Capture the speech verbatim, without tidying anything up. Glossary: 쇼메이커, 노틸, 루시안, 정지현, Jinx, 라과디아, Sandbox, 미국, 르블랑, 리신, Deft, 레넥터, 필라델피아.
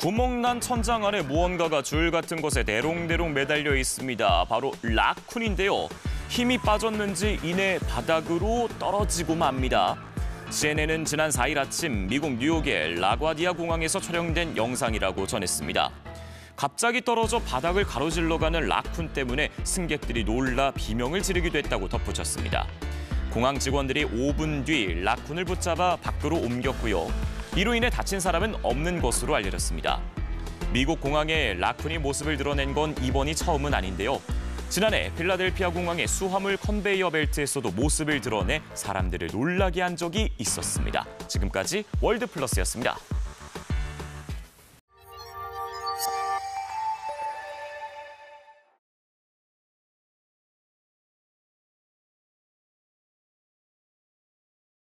구멍난 천장 아래 무언가가 줄 같은 것에 대롱대롱 매달려 있습니다. 바로 라쿤인데요. 힘이 빠졌는지 이내 바닥으로 떨어지고 맙니다. 씨엔엔은 지난 사일 아침 미국 뉴욕의 라과디아 공항에서 촬영된 영상이라고 전했습니다. 갑자기 떨어져 바닥을 가로질러가는 라쿤 때문에 승객들이 놀라 비명을 지르기도 했다고 덧붙였습니다. 공항 직원들이 오 분 뒤 라쿤을 붙잡아 밖으로 옮겼고요. 이로 인해 다친 사람은 없는 것으로 알려졌습니다. 미국 공항에 라쿤이 모습을 드러낸 건 이번이 처음은 아닌데요. 지난해 필라델피아 공항의 수화물 컨베이어 벨트에서도 모습을 드러내 사람들을 놀라게 한 적이 있었습니다. 지금까지 월드플러스였습니다.